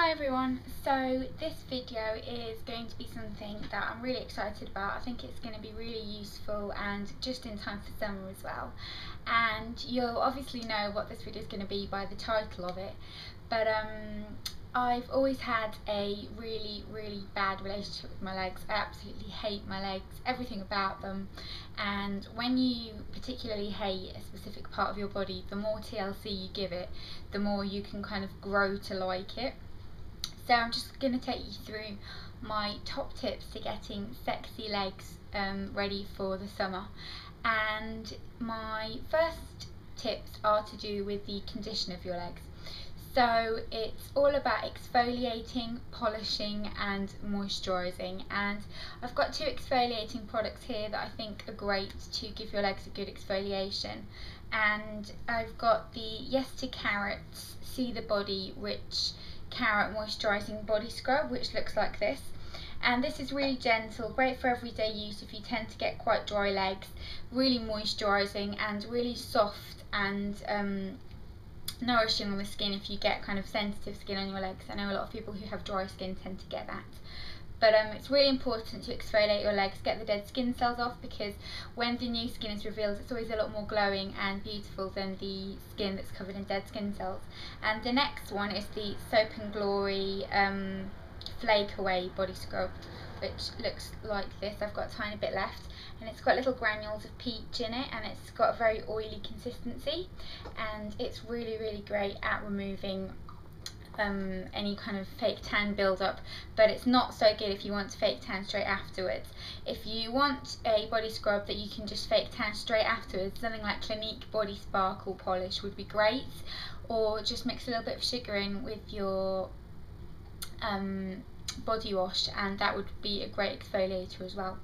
Hi everyone, so this video is going to be something that I'm really excited about. I think it's going to be really useful and just in time for summer as well. And you'll obviously know what this video is going to be by the title of it, but I've always had a really bad relationship with my legs. I absolutely hate my legs, everything about them, and when you particularly hate a specific part of your body, the more TLC you give it, the more you can kind of grow to like it. So I'm just going to take you through my top tips to getting sexy legs ready for the summer. And my first tips are to do with the condition of your legs. So it's all about exfoliating, polishing and moisturising, and I've got two exfoliating products here that I think are great to give your legs a good exfoliation. And I've got the Yes to Carrots See the Body Rich Carrot Moisturising Body Scrub, which looks like this. And this is really gentle, great for everyday use if you tend to get quite dry legs, really moisturising and really soft and nourishing on the skin if you get kind of sensitive skin on your legs. I know a lot of people who have dry skin tend to get that, but it's really important to exfoliate your legs, get the dead skin cells off, because when the new skin is revealed, it's always a lot more glowing and beautiful than the skin that's covered in dead skin cells. And the next one is the Soap and Glory Flake Away Body Scrub, which looks like this. I've got a tiny bit left, and it's got little granules of peach in it, and it's got a very oily consistency, and it's really great at removing any kind of fake tan build-up. But it's not so good if you want to fake tan straight afterwards. If you want a body scrub that you can just fake tan straight afterwards, something like Clinique Body Sparkle Polish would be great, or just mix a little bit of sugar in with your body wash, and that would be a great exfoliator as well.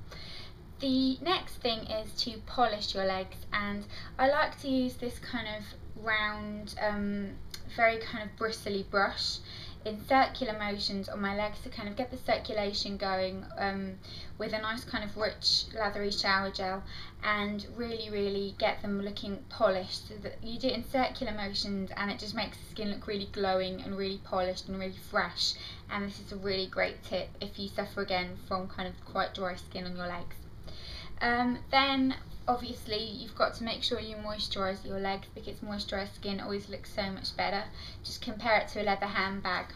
The next thing is to polish your legs, and I like to use this kind of round, very kind of bristly brush in circular motions on my legs to kind of get the circulation going with a nice kind of rich lathery shower gel, and really get them looking polished. So that you do it in circular motions, and it just makes the skin look really glowing and really polished and really fresh. And this is a really great tip if you suffer again from kind of quite dry skin on your legs. Then obviously you've got to make sure you moisturise your legs, because moisturised skin always looks so much better. Just compare it to a leather handbag,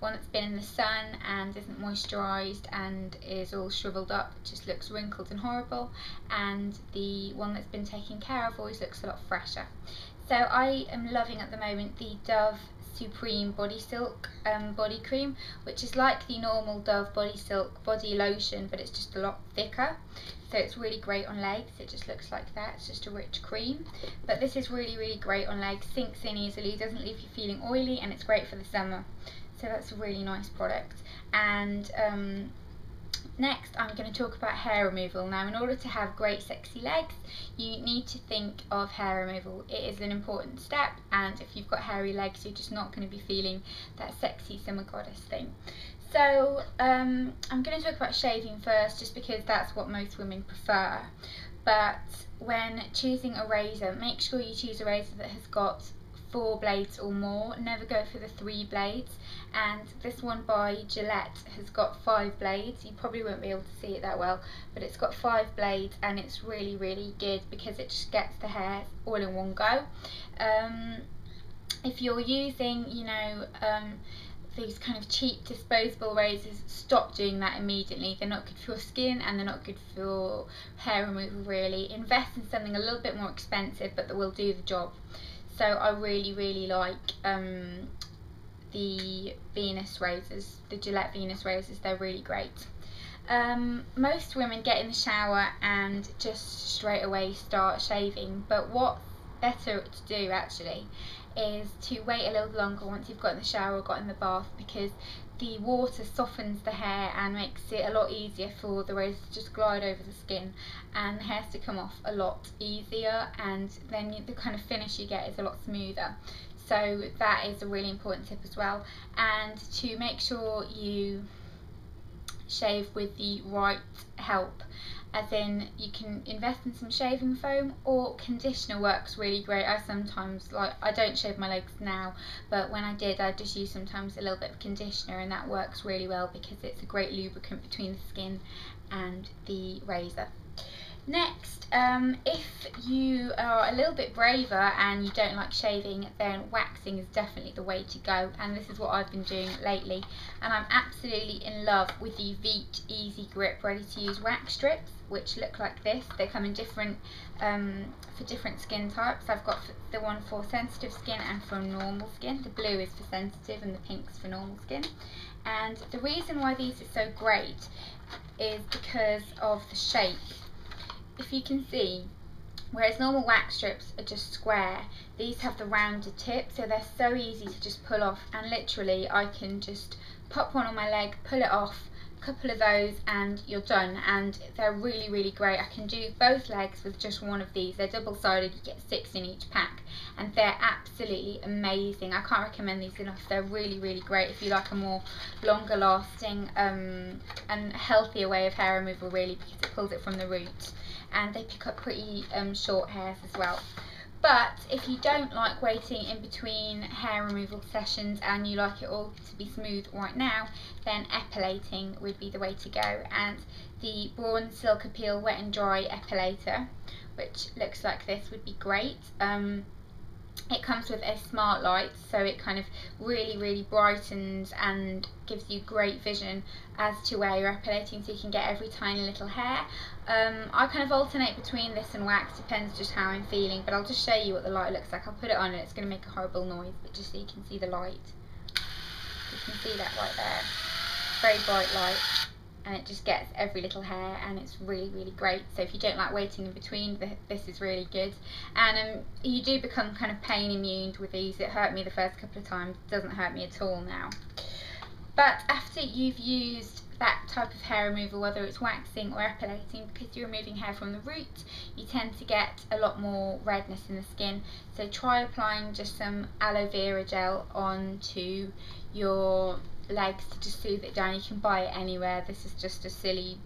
one that's been in the sun and isn't moisturised and is all shriveled up, just looks wrinkled and horrible, and the one that's been taken care of always looks a lot fresher. So I am loving at the moment the Dove Supreme Body Silk Body Cream, which is like the normal Dove Body Silk Body Lotion, but it's just a lot thicker. So it's really great on legs. It just looks like that. It's just a rich cream, but this is really great on legs. Sinks in easily, doesn't leave you feeling oily, and it's great for the summer. So that's a really nice product. And next I'm going to talk about hair removal. Now, in order to have great sexy legs, you need to think of hair removal. It is an important step, and if you've got hairy legs, you're just not going to be feeling that sexy summer goddess thing. So I'm going to talk about shaving first, just because that's what most women prefer. But when choosing a razor, make sure you choose a razor that has got 4 blades or more. Never go for the 3 blades. And this one by Gillette has got 5 blades. You probably won't be able to see it that well, but it's got 5 blades, and it's really good because it just gets the hair all in one go. If you're using, you know, these kind of cheap disposable razors, stop doing that immediately. They're not good for your skin, and they're not good for hair removal really. Invest in something a little bit more expensive, but that will do the job. So I really like the Venus razors, the Gillette Venus razors. They're really great. Most women get in the shower and just straight away start shaving, but what's better to do actually is to wait a little longer once you've got in the shower or got in the bath, because the water softens the hair and makes it a lot easier for the razor to just glide over the skin, and the hairs to come off a lot easier, and then the kind of finish you get is a lot smoother. So that is a really important tip as well. And to make sure you shave with the right help, as in you can invest in some shaving foam or conditioner works really great. I sometimes, like, I don't shave my legs now, but when I did I just use sometimes a little bit of conditioner, and that works really well because it's a great lubricant between the skin and the razor. Next, if you are a little bit braver and you don't like shaving, then waxing is definitely the way to go, and this is what I've been doing lately, and I'm absolutely in love with the Veet Easy Grip ready to use wax strips, which look like this. They come in different, for different skin types. I've got the one for sensitive skin and for normal skin. The blue is for sensitive and the pink's for normal skin. And the reason why these are so great is because of the shape. If you can see, whereas normal wax strips are just square, these have the rounded tip, so they're so easy to just pull off, and literally I can just pop one on my leg, pull it off, a couple of those and you're done, and they're really, really great. I can do both legs with just one of these. They're double-sided, you get 6 in each pack, and they're absolutely amazing. I can't recommend these enough. They're really, really great if you like a more longer lasting and healthier way of hair removal, really, because it pulls it from the root. And they pick up pretty short hairs as well. But if you don't like waiting in between hair removal sessions and you like it all to be smooth right now, then epilating would be the way to go. And the Braun Silk Appeal Wet and Dry Epilator, which looks like this, would be great. It comes with a smart light, so it kind of really, really brightens and gives you great vision as to where you're epilating, so you can get every tiny little hair. I kind of alternate between this and wax, depends just how I'm feeling, but I'll just show you what the light looks like. I'll put it on and it's going to make a horrible noise, but just so you can see the light. You can see that right there. Very bright light. And it just gets every little hair, and it's really, really great. So if you don't like waiting in between, this is really good. And you do become kind of pain immune with these. It hurt me the first couple of times. It doesn't hurt me at all now. But after you've used that type of hair removal, whether it's waxing or epilating, because you're removing hair from the root, you tend to get a lot more redness in the skin. So try applying just some aloe vera gel onto your legs to just soothe it down. You can buy it anywhere. This is just a silly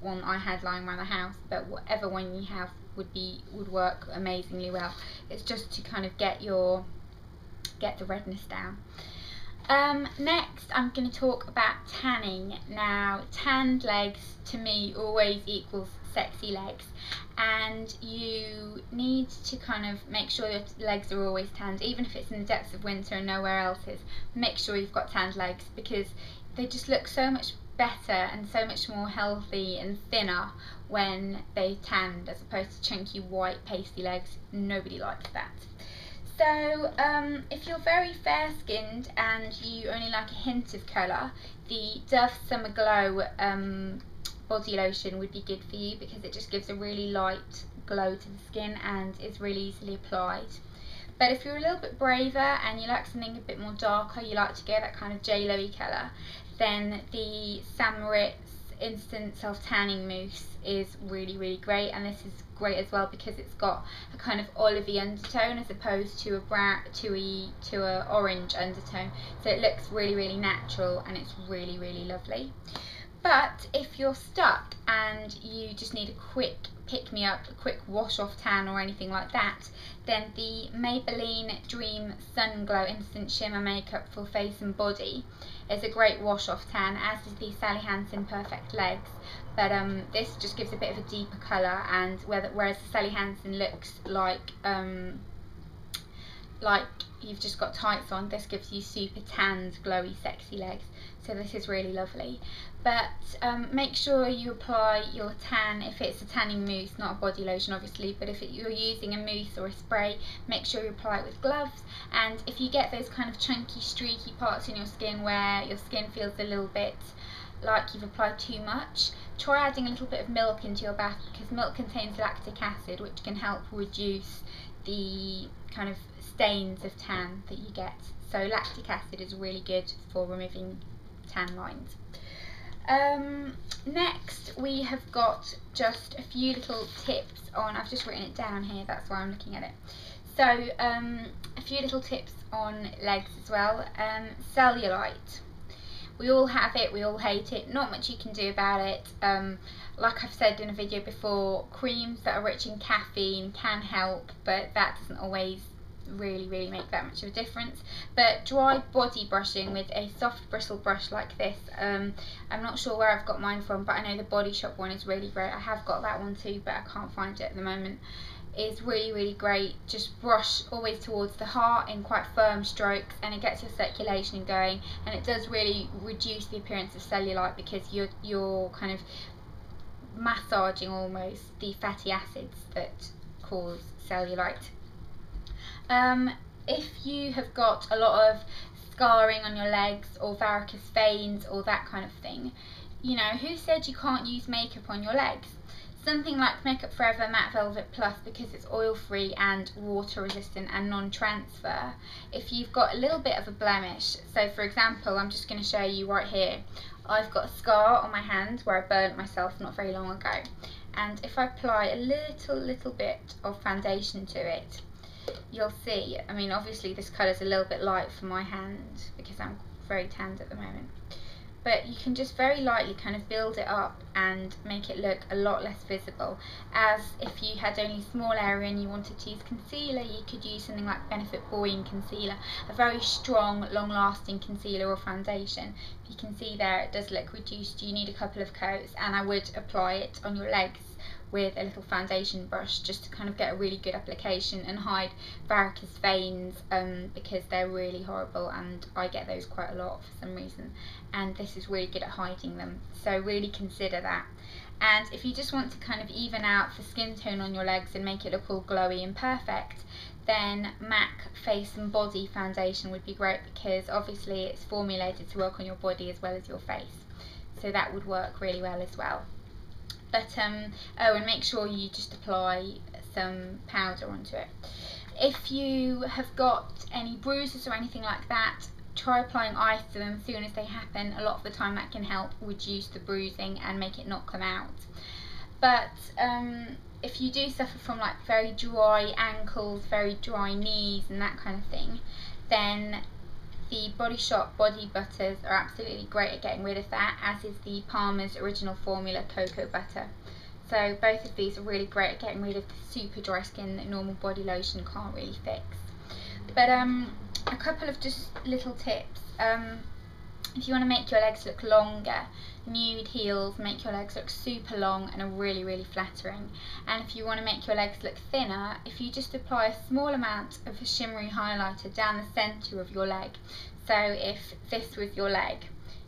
one I had lying around the house, but whatever one you have would work amazingly well. It's just to kind of get the redness down. Next, I'm going to talk about tanning. Now, tanned legs to me always equals sexy legs, and you need to kind of make sure your legs are always tanned, even if it's in the depths of winter and nowhere else is. Make sure you've got tanned legs because they just look so much better and so much more healthy and thinner when they tanned, as opposed to chunky, white, pasty legs. Nobody likes that. So if you're very fair-skinned and you only like a hint of colour, the Dove Summer Glow body lotion would be good for you because it just gives a really light glow to the skin and is really easily applied. But if you're a little bit braver and you like something a bit more darker, you like to go that kind of J-Lo-y colour, then the Samritz Instant Self-Tanning Mousse is really, really great, and this is great as well because it's got a kind of olivey undertone as opposed to a brown to a orange undertone, so it looks really, really natural and it's really, really lovely. But if you're stuck and you just need a quick pick-me-up, a quick wash-off tan or anything like that, then the Maybelline Dream Sun Glow Instant Shimmer Makeup for Face and Body is a great wash-off tan, as is the Sally Hansen Perfect Legs. But this just gives a bit of a deeper colour, and whereas the Sally Hansen looks like you've just got tights on, this gives you super tanned, glowy, sexy legs. So this is really lovely. But make sure you apply your tan, if it's a tanning mousse, not a body lotion obviously, but if you're using a mousse or a spray, make sure you apply it with gloves. And if you get those kind of chunky, streaky parts in your skin where your skin feels a little bit like you've applied too much, try adding a little bit of milk into your bath, because milk contains lactic acid, which can help reduce the kind of stains of tan that you get. So lactic acid is really good for removing tan lines. Next we have got just a few little tips on, I've just written it down here, that's why I'm looking at it. So a few little tips on legs as well. Cellulite. We all have it, we all hate it, not much you can do about it. Like I've said in a video before, creams that are rich in caffeine can help, but that doesn't always really make that much of a difference. But dry body brushing with a soft bristle brush like this, I'm not sure where I've got mine from, but I know the Body Shop one is really great. I have got that one too, but I can't find it at the moment. It's really great. Just brush always towards the heart in quite firm strokes, and it gets your circulation going, and it does really reduce the appearance of cellulite, because you're kind of massaging almost the fatty acids that cause cellulite. If you have got a lot of scarring on your legs or varicose veins or that kind of thing, you know, who said you can't use makeup on your legs? Something like Makeup Forever Matte Velvet Plus, because it's oil-free and water-resistant and non-transfer. If you've got a little bit of a blemish, so for example, I'm just going to show you right here. I've got a scar on my hand where I burnt myself not very long ago. And if I apply a little bit of foundation to it, you'll see, I mean, obviously this colour's a little bit light for my hand because I'm very tanned at the moment. But you can just very lightly kind of build it up and make it look a lot less visible. As if you had only a small area and you wanted to use concealer, you could use something like Benefit Boy in Concealer, a very strong, long-lasting concealer or foundation. If you can see there, it does look reduced. You need a couple of coats, and I would apply it on your legs with a little foundation brush just to kind of get a really good application and hide varicose veins, because they're really horrible and I get those quite a lot for some reason, and this is really good at hiding them, so really consider that. And if you just want to kind of even out the skin tone on your legs and make it look all glowy and perfect, then MAC Face and Body foundation would be great, because obviously it's formulated to work on your body as well as your face, so that would work really well as well. But oh, and make sure you just apply some powder onto it. If you have got any bruises or anything like that, try applying ice to them as soon as they happen. A lot of the time that can help reduce the bruising and make it not come out. But if you do suffer from like very dry ankles, very dry knees and that kind of thing, then the Body Shop body butters are absolutely great at getting rid of that, as is the Palmer's Original Formula Cocoa Butter. So both of these are really great at getting rid of the super dry skin that normal body lotion can't really fix. But a couple of just little tips. If you want to make your legs look longer, nude heels make your legs look super long and are really flattering. And if you want to make your legs look thinner, if you just apply a small amount of a shimmery highlighter down the centre of your leg. So if this was your leg,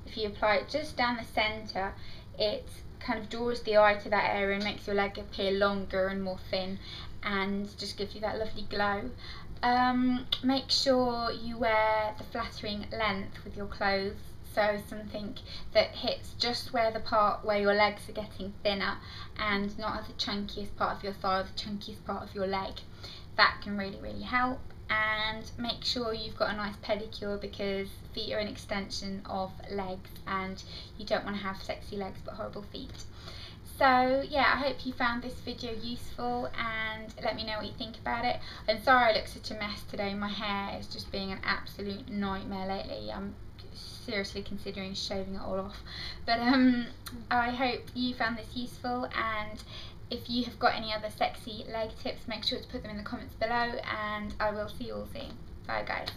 if you apply it just down the centre, it kind of draws the eye to that area and makes your leg appear longer and more thin, and just gives you that lovely glow. Make sure you wear the flattering length with your clothes, so something that hits just where the part where your legs are getting thinner and not at the chunkiest part of your thigh or the chunkiest part of your leg. That can really help. And make sure you've got a nice pedicure, because feet are an extension of legs and you don't want to have sexy legs but horrible feet. So yeah, I hope you found this video useful, and let me know what you think about it. I'm sorry I look such a mess today. My hair is just being an absolute nightmare lately. I'm seriously considering shaving it all off. But I hope you found this useful, and if you have got any other sexy leg tips, make sure to put them in the comments below, and I will see you all soon. Bye guys.